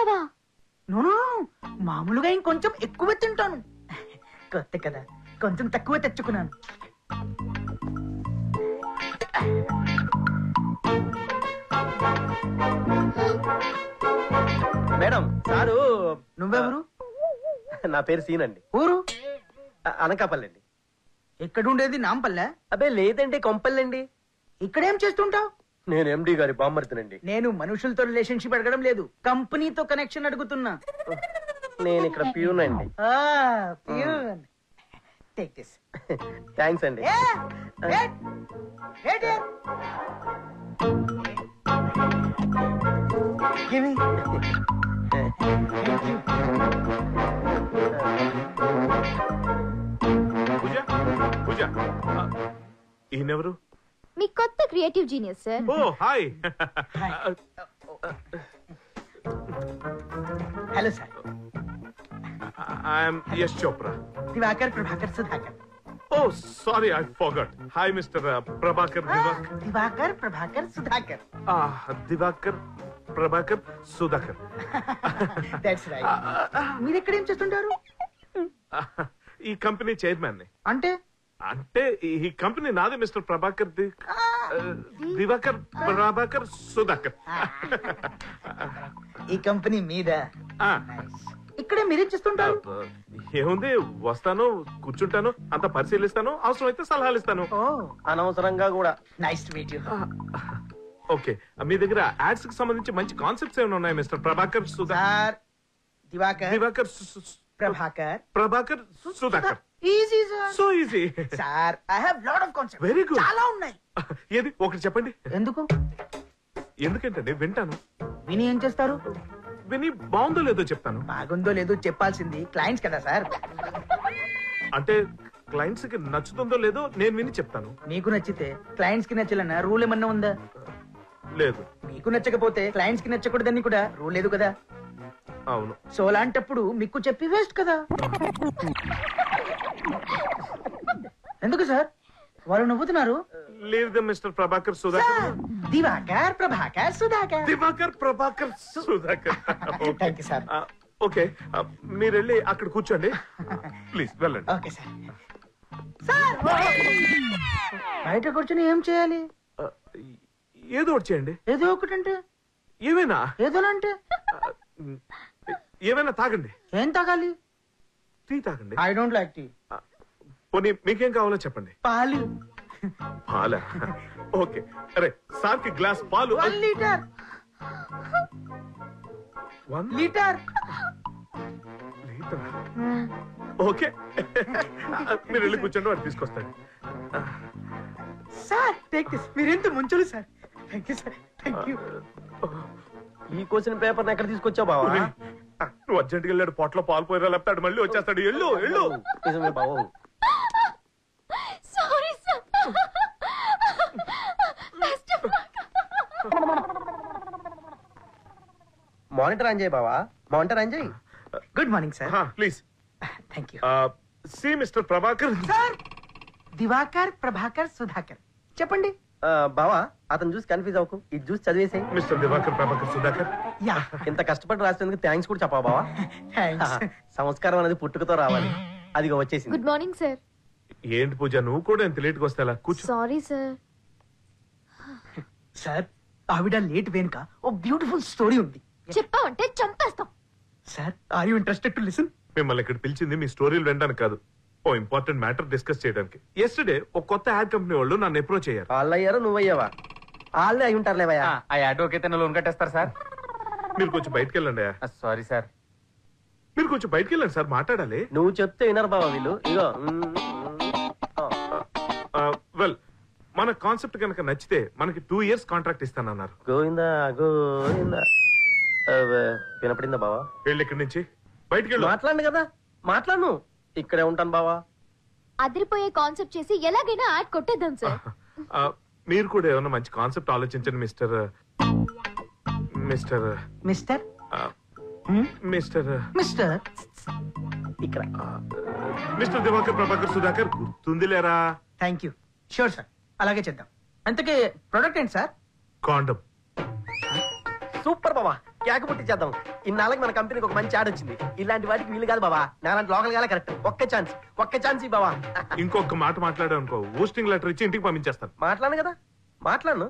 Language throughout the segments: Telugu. తింటావా? నోనో, మామూలుగా ఇంకొంచెం ఎక్కువ తింటాను. కొత్త కదా, కొంచెం తక్కువ తెచ్చుకున్నాను. మేడం, సారు నువ్వెవరు? నా పేరు సీన్ అండి. ఊరు? అనకాపల్లి అండి. ఎక్కడుండేది? నాంపల్లె? అబ్బే లేదండి, కొంపల్లి అండి. ఇక్కడేం చేస్తుంటావు? నేను ఎండి గారి బామ్మర్తినండి. నేను మనుషులతో రిలేషన్షిప్ అడగడం లేదు, కంపెనీతో కనెక్షన్ అడుగుతున్నా. నేను ఇక్కడ ప్యూన్ అండి. ప్యూన్. Take this. థాంక్స్ అండి. Give me. Pooja, Pooja. ఈయనెవరు? మీ కొత్త creative genius sir. Oh hi. Hello sir. I'm S Chopra. Diwakar, Prabhakar, Sudhakar. Oh sorry, I forgot. Hi mister Prabhakar. Diwakar, Prabhakar, Sudhakar. ఆ దివాకర్, ప్రభాకర్, సుధాకర్. That's right. మీరు ఎక్కడ ఏం చేస్తుంటారు? ఈ కంపెనీ చైర్మన్. అంటే అంటే ఈ కంపెనీ నాది మిస్టర్ ప్రభాకర్. దివాకర్, ప్రభాకర్, సుధాకర్. ఈ కంపెనీ మీద. ఇక్కడే మీరేం చేస్తుంటారు? ఏముంది, వస్తాను, కూర్చుంటాను, అంత పరిశీలిస్తాను, అవసరం అయితే సలహాలు ఇస్తాను, అనవసరంగా కూడా. Nice to meet you. Okay, మీ దగ్గర యాడ్స్ కి సంబంధించి మంచి కాన్సెప్ట్స్ ఏమైనా ఉన్నాయా mister Prabhakar, Sudhakar, Diwakar, Diwakar, Prabhakar, Prabhakar, Sudhakar? Easy sir, so easy sir. I have lot of concepts. Very good. చాలా ఉన్నాయి. ఏది ఒకటి చెప్పండి. ఎందుకు? ఎందుకంటే వింటాను. విని ఏం చేస్తారు? విని బాగుందో లేదో చెప్తాను. బాగుందో లేదో చెప్పాల్సింది క్లయింట్స్ కదా సార్. అంటే క్లయింట్స్ కి నచ్చుతుందో లేదో నేను విని చెప్తాను. నీకు నచ్చితే క్లయింట్స్ కి నచ్చాలన్న రూల్ ఏమన్నా ఉందా? లేదు. మీకు నచ్చకపోతే క్లయింట్స్ కి నచ్చకూడదని కూడా రూల్ లేదు కదా. అవును. సో అలాంటప్పుడు మీకు చెప్పి వేస్ట్ కదా. ఎందుకు సార్ వాళ్ళు నవ్వుతున్నారు? లేదు mister Prabhakar, Sudhakar, Diwakar, Prabhakar, Sudhakar, Diwakar, Prabhakar, Sudhakar. Thank you sir. Okay, మీరు వెళ్ళి అక్కడ కూర్చోండి ప్లీజ్. వెళ్ళండి. Okay sir. సార్ బయట కూర్చొని ఏం చేయాలి? ఏదో ఒకటి చేయండి. ఏదో ఒకటి అంటే ఏమైనా? ఏదోనంటే ఏమైనా తాగండి. ఏం తాగాలి? టీ తాగండి. I don't like tea. పోనీ మీకేం కావాలో చెప్పండి. పాలు. పాల? ఓకే. అరే సార్ కి గ్లాస్ పాలు. 1 లీటర్. 1 లీటర్. లీటర్. ఓకే, మీరు వెళ్ళి కూర్చోండి, వాడు తీసుకొస్తాడు. Sir take this. మీరెంత ముంచులు sir. Thank you sir. Thank you. ఈ క్వశ్చన్ పేపర్ ఎక్కడ తీసుకొచ్చావు బావా? నువ్వు అర్జెంట్గా వెళ్ళాడు, పొట్టలో పాలు పోయిరా, లేపుతాడు మళ్ళీ వచ్చేస్తాడు. ఎల్లు ఎల్లు. నిజమే బావా. Sorry sir. మానిటర్ ఆన్ చేయి బావా, మానిటర్ ఆన్ చేయి. Good morning sir. Please. Thank you. See mister Prabhakar. Sir Diwakar, Prabhakar, Sudhakar. చెప్పండి బావా. అతను చూసి కన్ఫ్యూజ్ అవ్వకు, ఇది చూసి చదివేసాయి. మిస్టర్ దివాకర్, ప్రభాకర్, సుధాకర్, ఇంత కష్టపడి రాసినందుకు థ్యాంక్స్ కూడా చెప్పా బావా. సంస్కారం అనేది పుట్టుకతో రావాలి, అదిగో వచ్చేసింది. Good morning sir. ఏంటి పూజ నువ్వు కూడా ఎంత లేట్గా వస్తా? Sorry sir. సార్ ఆవిడ లేట్ వెనుక ఓ బ్యూటిఫుల్ స్టోరీ ఉంది, చెప్పామంటే చంపేస్తాం. Sir are you interested to listen? మిమ్మల్ని ఇక్కడ పిలిచింది మీ స్టోరీలు వినడానికి కాదు, ఓ ఇంపార్టెంట్ మ్యాటర్ డిస్కస్ చేయడానికి. ఎస్టర్డే ఓ కొత్త యాడ్ కంపెనీ వాళ్ళు నన్ను అప్రోచ్ అయ్యారు. వాళ్ళు అయ్యారు, నువ్వయ్యావా? వాళ్ళే అయి ఉంటారు. లేవయ్యా, ఆ యాడ్ ఓకే అయితే లోన్ కట్టేస్తారు సార్. మీరు కొంచెం బయటకు వెళ్ళండి. Sorry sir. మీరు కొంచెం బయటకు వెళ్ళండి సార్, మాట్లాడాలి. నువ్వు చెప్తే వినరు బాబా వీళ్ళు. ఇగో వెల్, మన కాన్సెప్ట్ కనుక నచ్చితే మనకి 2 years కాంట్రాక్ట్ ఇస్తానన్నారు. గోవిందా గోవిందా, వినపడిందా బాబా? వెళ్ళి ఇక్కడి నుంచి బయటకు వెళ్ళి మాట్లాడండి కదా. మాట్లాడను, ఇక్కడే ఉంటాను బావా. అదిరిపోయే కాన్సెప్ట్ చేసి ఎలాగైనా యాడ్ కొట్టేద్దాం సార్. మీరు కూడా ఏమైనా మంచి కాన్సెప్ట్ ఆలోచించండి mister mister mister mister mister ఇక్కడ మిస్టర్ దివాకర్, ప్రభాకర్, సుధాకర్. గుర్తుందిలేరా? Thank you. షూర్ సార్, అలాగే చేద్దాం. అంతకే ప్రొడక్ట్ ఏంటి సార్? కాండమ్. సూపర్ బావా, కేక పుట్టించేద్దాం. ఇన్నాళ్ళకి మన కంపెనీకి ఒక మంచి యాడ్ వచ్చింది. ఇలాంటి వాటికి వీలు కాదు బాబా, నాలాంటి లోకల్ గాలే కరెక్ట్. ఒక్క ఛాన్స్ ఈ బాబా. ఇంకొక మాట మాట్లాడానుకో, పోస్టింగ్ లెటర్ ఇచ్చి ఇంటికి పంపించేస్తాను. మాట్లాడను కదా, మాట్లాడను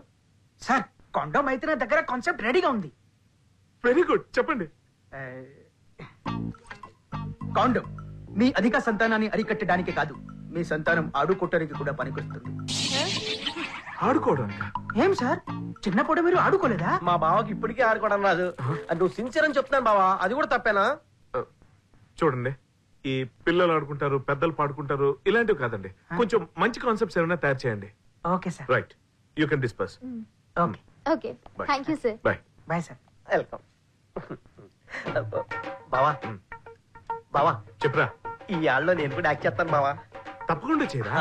సార్. కొండం అయితే నా దగ్గర కాన్సెప్ట్ రెడీగా ఉంది. వెరీ గుడ్, చెప్పండి. కాండం మీ అధిక సంతానాన్ని అరికట్టడానికి కాదు, మీ సంతానం ఆడుకోవటానికి కూడా పనికొస్తుంది. ఆడుకోవడానికి ఏం సార్, చిన్నప్పుడు మీరు ఆడుకోలేదా? మా బావకి ఇప్పటికీ ఆడుకోవడం రాదు. నువ్వు సిన్సియర్ అని చెప్తాను బావా, అది కూడా తప్పేనా? చూడండి, ఈ పిల్లలు ఆడుకుంటారు, పెద్దలు పాడుకుంటారు, ఇలాంటివి కాదండి. కొంచెం మంచి కాన్సెప్ట్స్ ఏమైనా తయారు చేయండి. Okay sir, right, you can disperse. Okay okay, thank you sir. Bye bye sir, welcome. బావా బావా చెప్పరా, ఈ ఆళ్ళలో నేను కూడా యాక్ట్ చేస్తాను బావా. తప్పకుండా చేయరా.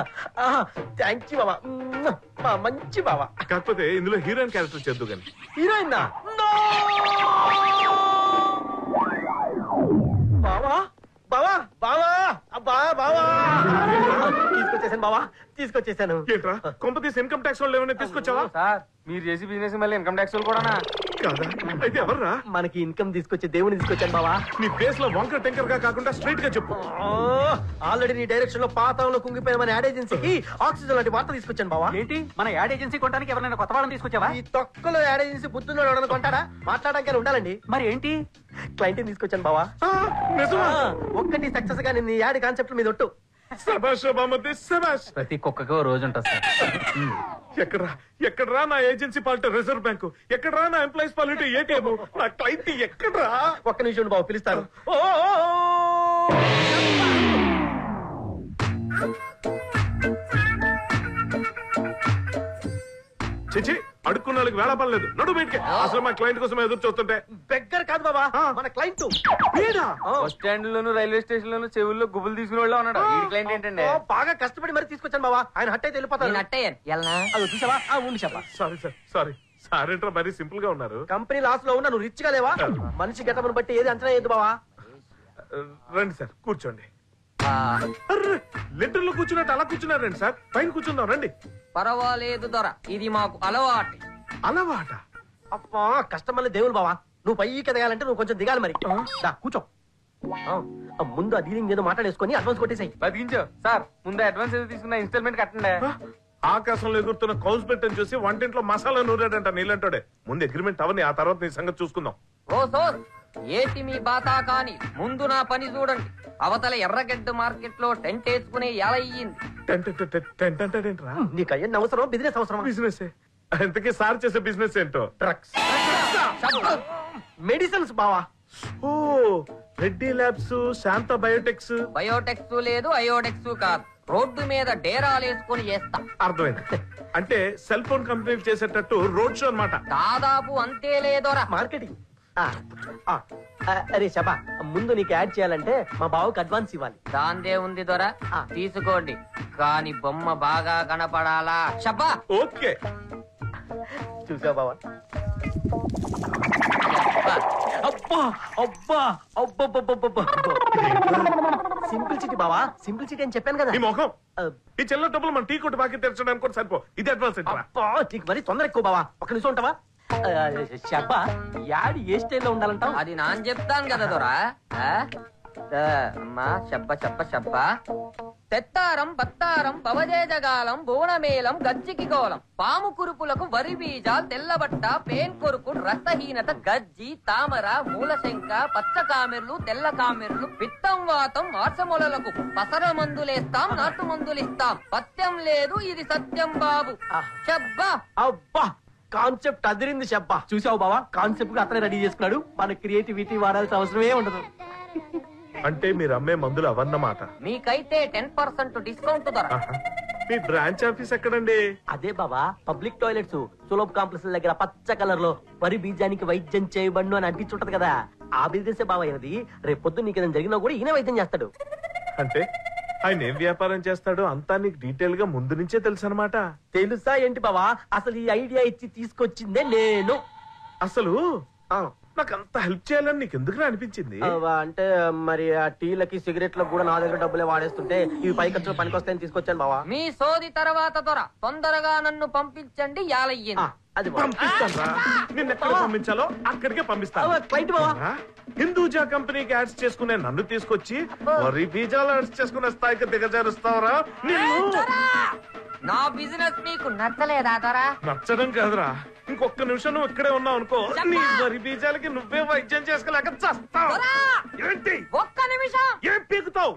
థ్యాంక్ యూ బావా, మంచి బావా. కాకపోతే ఇందులో హీరోయిన్ క్యారెక్టర్ చేద్దు. కానీ హీరోయిన్ బావా బావా బావా అబ్బా బావా తీసుకొచ్చేసాను బావా, తీసుకొచ్చేసాను. ఏంట్రా కొంప తీసి ఇన్కమ్ ట్యాక్స్ వాళ్ళు ఏమైనా తీసుకొచ్చావా? సార్ మీరు చేసి బిజినెస్ మళ్ళీ ఇన్కమ్ ట్యాక్స్ వాళ్ళు కూడానా? అయితే ఎవర్రా మనకి ఇన్కమ్ తీసుకొచ్చే దేవుని తీసుకొచ్చాను బావా. నీ ఫేస్ లో వంకర్ టెంకర్ గా కాకుండా స్ట్రైట్ గా చెప్పు. ఆల్రెడీ నీ డైరెక్షన్ లో పాతంలో కుంగిపోయిన మన యాడ్ ఏజెన్సీకి ఆక్సిజన్ లాంటి వార్త తీసుకొచ్చాను బావా. ఏంటి, మన యాడ్ ఏజెన్సీ కొనడానికి ఎవరైనా కొత్త వాళ్ళని తీసుకొచ్చావా? ఈ తొక్కలో యాడ్ ఏజెన్సీ బుద్ధుల్లో ఎవరైనా కొంటాడా? మాట్లాడడానికి ఉండాలండి. మరి ఏంటి, క్లయింట్ తీసుకొచ్చాను బావా. ఒక్కటి సక్సెస్ గా నిన్ను యాడ్ కాన్సెప్ట్ మీద ఒట్టు. ప్రతి కుక్కకు రోజు ఉంటుంది సార్. ఎక్కడరా నా ఏజెన్సీ పాలిటీ రిజర్వ్ బ్యాంకు, ఎక్కడరా నా ఎంప్లాయీస్ పాలిటీ ఏటీఎం, నా క్లయింట్ ఎక్కడరా? ఒక్క నిమిషం బాబు, పిలుస్తాను. చిచి అడుక్కున్న వాళ్ళకి వేళ పడలేదు. నడు బయటకే, అసలు మా క్లయింట్ కోసం ఎదురు చూస్తుంటే. బెగ్గర్ కాదు బాబా, మన క్లయింట్. బస్ స్టాండ్ లోను రైల్వే స్టేషన్ లోను చెవుల్లో గుబులు తీసుకునే వాళ్ళు ఉన్నాడు. ఈ క్లయింట్ ఏంటండి, బాగా కష్టపడి మరి తీసుకొచ్చాను బాబా. ఆయన హట్ అయితే వెళ్ళిపోతాను. సారీ సార్, సారీ సారీ అంటారా? మరీ సింపుల్ గా ఉన్నారు. కంపెనీ లాస్ లో ఉన్నా నువ్వు రిచ్ గా లేవా? మనిషి గెటమను బట్టి ఏది అంచనా వేయద్దు బాబా. రండి సార్, కూర్చోండి. లెటర్ లో కూర్చున్నట్టు అలా కూర్చున్నారండి సార్, పైన కూర్చుందాం రండి. పర్వాలేదు దొరా, ఇది మాకు అలవాటు. అలవాట? అప్పా కష్టమని దేవులు బావా. నువ్వు పైకి దిగాలంటే నువ్వు కొంచెం దిగాలి. మరి కూర్చో, ముందు ఆ డీలింగ్ ఏదో మాట్లాడేసుకొని అడ్వాన్స్ కొట్టేసాయి. బతికించో సార్, ముందు అడ్వాన్స్ ఏదో తీసుకున్నా ఇన్స్టాల్మెంట్ కట్టండి. ఆకాశంలో ఎగురుతున్న కౌస్ పెట్టని చూసి వంటింట్లో మసాలా నూరాడంట నీళ్ళంటాడే. ముందు అగ్రిమెంట్ అవని, ఆ తర్వాత నీ సంగతి చూసుకుందాం. ఓ సోర్ ఏటి మీ బాతా కాని, ముందు నా పని చూడండి. అవతల ఎర్రగడ్డ మార్కెట్ లో టెంట్ వేసుకునే ఎలా అయ్యింది? నీకు అయ్యింది అవసరం, బిజినెస్ అవసరం. బిజినెస్ ఎంతకీ సార్ చేసే బిజినెస్ ఏంటో? డ్రగ్స్, మెడిసిన్స్ బావా. ఓ Reddy labs, Shanta biotechs. Biotechs లేదు, అయోడెక్స్ కాదు, రోడ్డు మీద డేరాలు వేసుకుని చేస్తా. అర్థమైంది, అంటే సెల్ ఫోన్ కంపెనీ చేసేటట్టు రోడ్ షో అన్నమాట. దాదాపు అంతే. లేదోరా మార్కెటింగ్. అరే శబా, ముందు నీకు యాడ్ చేయాలంటే మా బావకు అడ్వాన్స్ ఇవ్వాలి. దాందే ఉంది దొరా, తీసుకోండి. కానీ బొమ్మ బాగా కనపడాలా. శబా ఓకే. చూసా బావా, అబ్బా అబ్బా అబ్బా. సింపుల్ సిటీ బావా, సింపుల్ సిటీ అని చెప్పాను కదా. ఈ చెల్ల డబ్బులు మన టీ కొట్టు బాకీ తెరచడానికి కూడా సరిపో. ఇది అడ్వాన్స్ నీకు మరి తొందర ఎక్కువ బావా. ఒక నిమిషం ఉంటావా? చెప్పా, యాడ్ ఏ స్టైల్లో ఉండాలంటావు? అది నాన్న చెప్తాను కదా దొరా. అమ్మా చెప్ప చెప్ప చెప్ప. తెత్తారం బత్తారం భవజేజగాలం బోణమేలం గజ్జికి గోళం, పాము కురుపులకు వరి బీజాలు, తెల్లబట్ట పేన్ కొరుకు, రసహీనత, గజ్జి, తామర, మూలశంక, పచ్చ కామెర్లు, తెల్ల కామెర్లు, పిత్తం వాతం, మార్సమొలలకు పసర మందులేస్తాం, నాటు మందులిస్తాం. పత్యం లేదు, ఇది సత్యం బాబు. చెప్పా అబ్బా, కాన్సెప్ట్ అదిరింది శబ్బా. చూసావు బావా, కాన్సెప్ట్ గా అతనే రెడీ చేసుకున్నాడు. మన క్రియేటివిటీ వాడాల్సిన అవసరమే ఉండదు. అంటే మీరు అమ్మే మందులు అవన్నమాట. మీకైతే 10% డిస్కౌంట్ ధర. మీ బ్రాంచ్ ఆఫీస్ ఎక్కడండి? అదే బావా, పబ్లిక్ టాయిలెట్స్ సులభ్ కాంప్లెక్స్ దగ్గర పచ్చ కలర్ లో వరి బీజానికి వైద్యం చేయబడి అని అనిపించుంటది కదా, ఆ బిజినెస్ బావా అయినది. రేపు పొద్దు నీకు ఏదైనా జరిగినా కూడా ఈయన వైద్యం చేస్తాడు. అంటే ఆయన ఏం వ్యాపారం చేస్తాడో అంతా నీకు డీటెయిల్ గా ముందు నుంచే తెలుసు అనమాట. తెలుసా ఏంటి బావా, అసలు ఈ ఐడియా ఇచ్చి తీసుకొచ్చిందే నేను. అసలు నాకంత హెల్ప్ చేయాలని నీకు ఎందుకు అనిపించింది? అంటే మరి ఆ టీలకి సిగరెట్లకు కూడా నా దగ్గర డబ్బులే వాడేస్తుంటే ఇవి పై ఖర్చులు పనికొస్తాయని తీసుకొచ్చాను బావా. మీ సోది తర్వాత దొర తొందరగా నన్ను పంపించండి. యాలయ్యను అది పంపిస్తాను, నిన్ను ఎక్కడ పంపించాలో అక్కడికే పంపిస్తాను. హిందూజా కంపెనీకి యాడ్స్ చేసుకునే నన్ను తీసుకొచ్చి మరి బీజాలు యాడ్స్ చేసుకునే స్థాయికి దిగజారుస్తావరా? నా బిజినెస్ మీకు నచ్చలేదా దొరా? నచ్చడం కాదురా, ఇంకొక నిమిషం నువ్వు ఇక్కడే ఉన్నావు అనుకో, నీ వరి బీజాలకి నువ్వే వైద్యం చేసుకోలేక చస్తావు. ఏంటి ఒక్క నిమిషం ఏం పీకుతావు?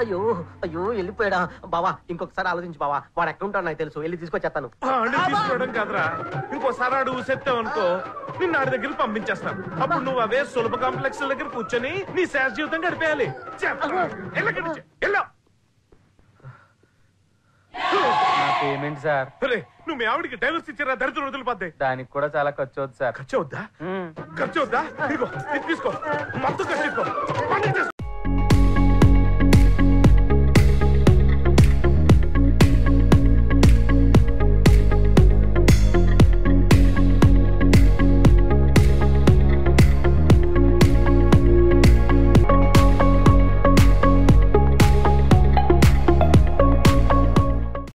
అయ్యో అయ్యో వెళ్ళిపోయాడా బావా? ఇంకొకసారి ఆలోచించి బావా, వాడు ఎక్కడ ఉంటాడు నాకు తెలుసు, వెళ్ళి తీసుకొచ్చేస్తాను. తీసుకోవడం కాదురా, ఇంకోసారి ఆడు ఊసెత్తావు అనుకో నిన్ను ఆడి దగ్గర పంపించేస్తాను. అప్పుడు నువ్వు అవే సులభ కాంప్లెక్స్ దగ్గర కూర్చొని నీ శాస్ జీవితం గడిపేయాలి. వెళ్ళా పేమెంట్ సార్. నువ్వు మీ ఆవిడికి డైవర్స్ ఇచ్చారా? దరిద్రం వదిలిపోద్ది. దానికి కూడా చాలా ఖర్చు అవుతుంది సార్. ఖర్చు అవుద్దా? ఖర్చు అవుద్దా? తీసుకో మొత్తం ఖర్చు.